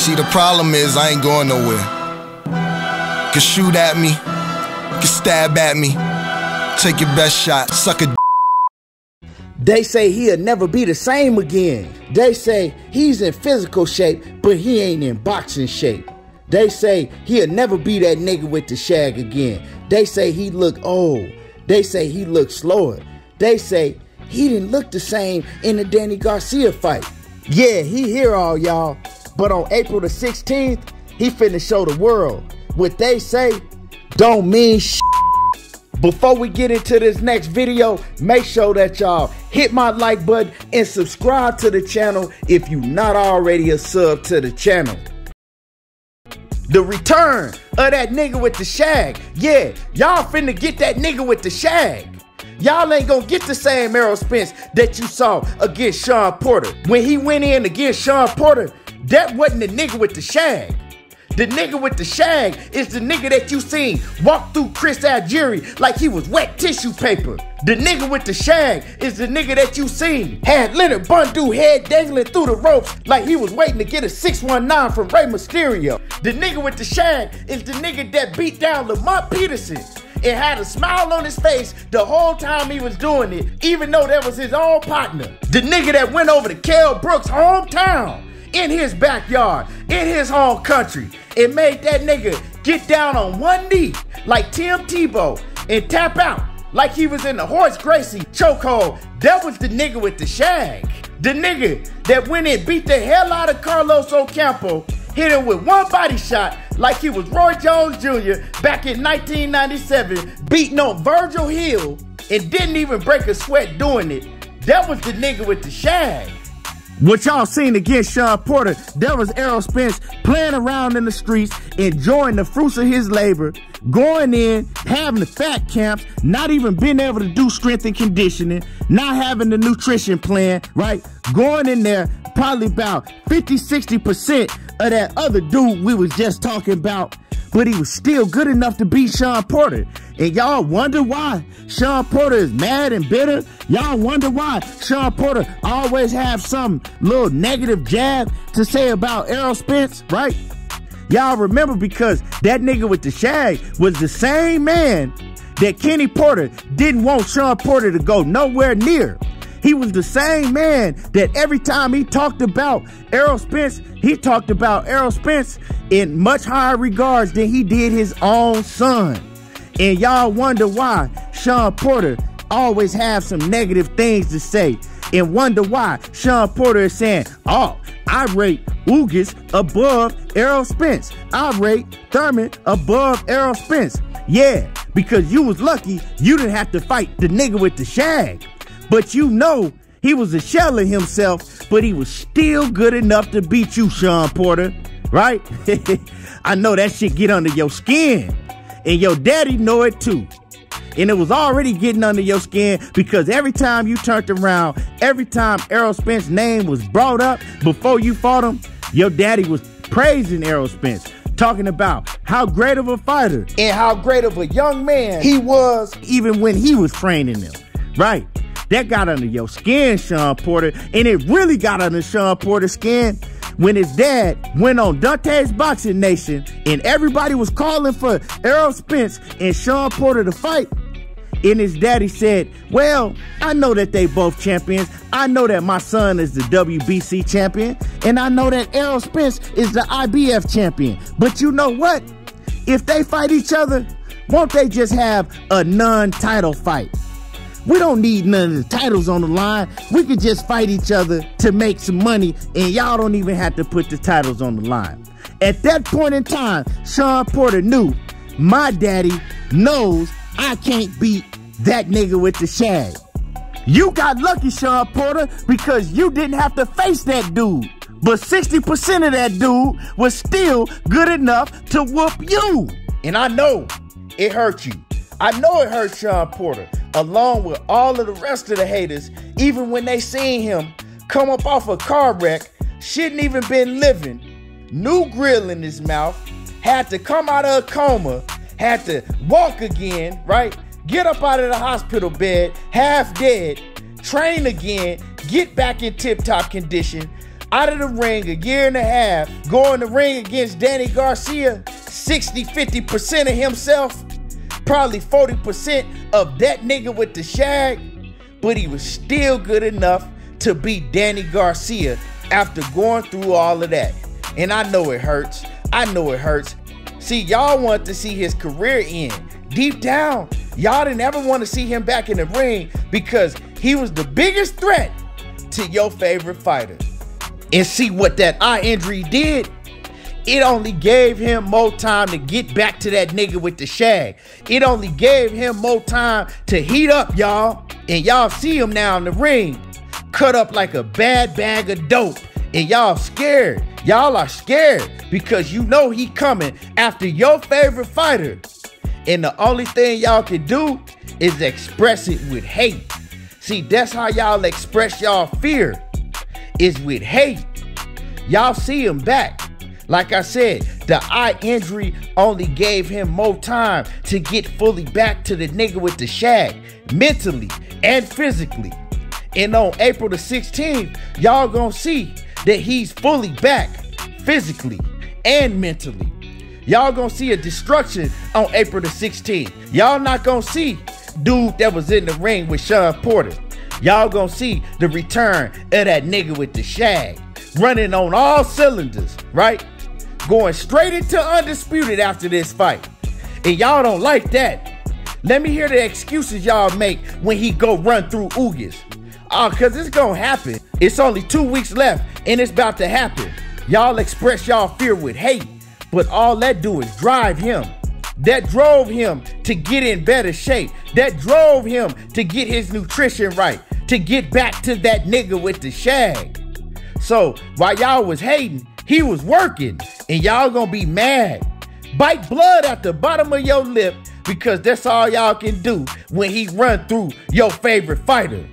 See, the problem is I ain't going nowhere. Can shoot at me, can stab at me, take your best shot, suck a. They say he'll never be the same again. They say he's in physical shape, but he ain't in boxing shape. They say he'll never be that nigga with the shag again. They say he look old. They say he look slower. They say he didn't look the same in the Danny Garcia fight. Yeah, he here all y'all, but on April the 16th, he finna show the world. What they say don't mean shit. Before we get into this next video, make sure that y'all hit my like button and subscribe to the channel if you're not already a sub to the channel. The return of that nigga with the shag. Yeah, y'all finna get that nigga with the shag. Y'all ain't gonna get the same Errol Spence that you saw against Sean Porter. When he went in against Sean Porter, that wasn't the nigga with the shag. The nigga with the shag is the nigga that you seen walk through Chris Algieri like he was wet tissue paper. The nigga with the shag is the nigga that you seen had Leonard Bundu head dangling through the ropes like he was waiting to get a 619 from Rey Mysterio. The nigga with the shag is the nigga that beat down Lamont Peterson and had a smile on his face the whole time he was doing it, even though that was his own partner. The nigga that went over to Kell Brook's hometown, in his backyard, in his home country, and made that nigga get down on one knee like Tim Tebow and tap out like he was in the Horace Gracie chokehold. That was the nigga with the shag. The nigga that went and beat the hell out of Carlos Ocampo, hit him with one body shot like he was Roy Jones Jr. back in 1997, beating on Virgil Hill and didn't even break a sweat doing it. That was the nigga with the shag. What y'all seen against Sean Porter, that was Errol Spence playing around in the streets, enjoying the fruits of his labor, going in, having the fat camps, not even being able to do strength and conditioning, not having the nutrition plan, right? Going in there probably about 50, 60% of that other dude we was just talking about, but he was still good enough to beat Sean Porter. And y'all wonder why Sean Porter is mad and bitter? Y'all wonder why Sean Porter always have some little negative jab to say about Errol Spence, right? Y'all remember because that nigga with the shag was the same man that Kenny Porter didn't want Sean Porter to go nowhere near. He was the same man that every time he talked about Errol Spence, he talked about Errol Spence in much higher regards than he did his own son. And y'all wonder why Sean Porter always have some negative things to say, and wonder why Sean Porter is saying, oh, I rate Ugas above Errol Spence. I rate Thurman above Errol Spence. Yeah, because you was lucky you didn't have to fight the nigga with the shag. But you know he was a shell of himself, but he was still good enough to beat you, Sean Porter, right? I know that shit get under your skin, and your daddy know it too. And it was already getting under your skin because every time you turned around, every time Errol Spence's name was brought up before you fought him, your daddy was praising Errol Spence, talking about how great of a fighter and how great of a young man he was even when he was training him, right? That got under your skin, Sean Porter, and it really got under Sean Porter's skin when his dad went on Dante's Boxing Nation and everybody was calling for Errol Spence and Sean Porter to fight. And his daddy said, well, I know that they both champions. I know that my son is the WBC champion, and I know that Errol Spence is the IBF champion. But you know what? If they fight each other, won't they just have a non-title fight? We don't need none of the titles on the line. We could just fight each other to make some money, and y'all don't even have to put the titles on the line. At that point in time, Sean Porter knew, my daddy knows I can't beat that nigga with the shag. You got lucky, Sean Porter, because you didn't have to face that dude. But 60% of that dude was still good enough to whoop you. And I know it hurt you. I know it hurt Sean Porter, along with all of the rest of the haters, even when they seen him come up off a car wreck, shouldn't even been living, new grill in his mouth, had to come out of a coma, had to walk again, right? Get up out of the hospital bed, half dead, train again, get back in tip-top condition, out of the ring a year and a half, go in the ring against Danny Garcia, 50% of himself, probably 40% of that nigga with the shag, but he was still good enough to beat Danny Garcia after going through all of that. And I know it hurts. I know it hurts. See, y'all want to see his career end. Deep down, y'all didn't ever want to see him back in the ring because he was the biggest threat to your favorite fighter. And see what that eye injury did? It only gave him more time to get back to that nigga with the shag. It only gave him more time to heat up, y'all. And y'all see him now in the ring, cut up like a bad bag of dope. And y'all scared. Y'all are scared because you know he coming after your favorite fighter. And the only thing y'all can do is express it with hate. See, that's how y'all express y'all fear, is with hate. Y'all see him back. Like I said, the eye injury only gave him more time to get fully back to the nigga with the shag, mentally and physically. And on April the 16th, y'all gonna see that he's fully back, physically and mentally. Y'all gonna see a destruction on April the 16th. Y'all not gonna see dude that was in the ring with Sean Porter. Y'all gonna see the return of that nigga with the shag, running on all cylinders, right? Going straight into Undisputed after this fight. And y'all don't like that. Let me hear the excuses y'all make when he go run through Ugas. Oh, cause it's gonna happen. It's only 2 weeks left and it's about to happen. Y'all express y'all fear with hate, but all that do is drive him. That drove him to get in better shape. That drove him to get his nutrition right, to get back to that nigga with the shag. So while y'all was hating, he was working, and y'all gonna be mad. Bite blood at the bottom of your lip because that's all y'all can do when he run through your favorite fighter.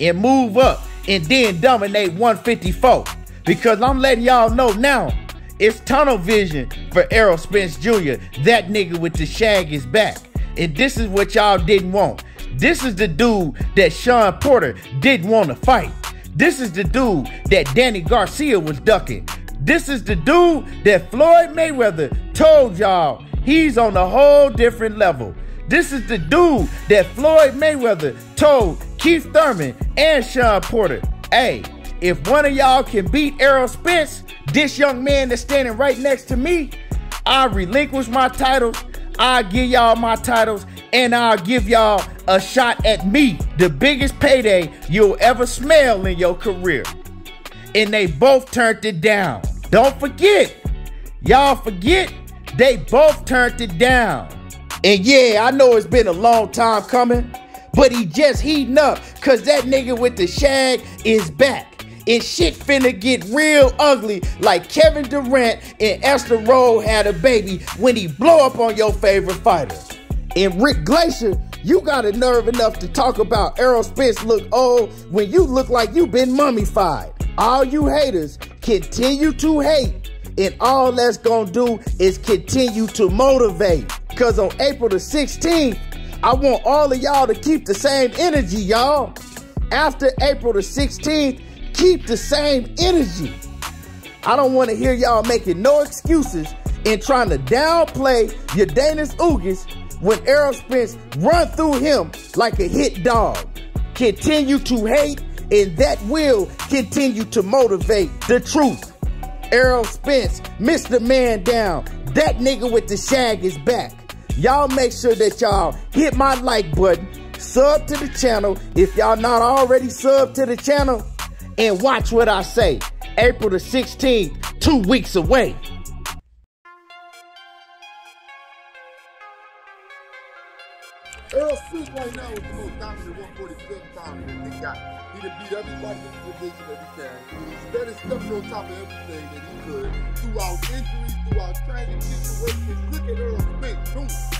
And move up and then dominate 154, because I'm letting y'all know now, it's tunnel vision for Errol Spence Jr. That nigga with the shag is back. And this is what y'all didn't want. This is the dude that Sean Porter didn't want to fight. This is the dude that Danny Garcia was ducking. This is the dude that Floyd Mayweather told y'all he's on a whole different level. This is the dude that Floyd Mayweather told Keith Thurman and Sean Porter, hey, if one of y'all can beat Errol Spence, this young man that's standing right next to me, I relinquish my titles, I give y'all my titles, and I'll give y'all a shot at me, the biggest payday you'll ever smell in your career. And they both turned it down. Don't forget, y'all forget, they both turned it down. And yeah, I know it's been a long time coming, but he just heating up because that nigga with the shag is back. And shit finna get real ugly like Kevin Durant and Esther Rowe had a baby when he blow up on your favorite fighter. And Rick Glacier, you got a nerve enough to talk about Errol Spence look old when you look like you been mummified. All you haters continue to hate, and all that's gonna do is continue to motivate. Because on April the 16th, I want all of y'all to keep the same energy, y'all. After April the 16th, keep the same energy. I don't want to hear y'all making no excuses and trying to downplay Yordenis Ugas when Errol Spence run through him like a hit dog. Continue to hate, and that will continue to motivate the truth. Errol Spence missed the man down. That nigga with the shag is back. Y'all make sure that y'all hit my like button, sub to the channel if y'all not already subbed to the channel, and watch what I say. April the 16th, 2 weeks away. Errol Spence right now is the most dominant 145 pounder that they got. He done beat everybody in the division that he can. He's better stepping on top of everything that he could. Throughout injuries, throughout training situations, look at Errol Spence.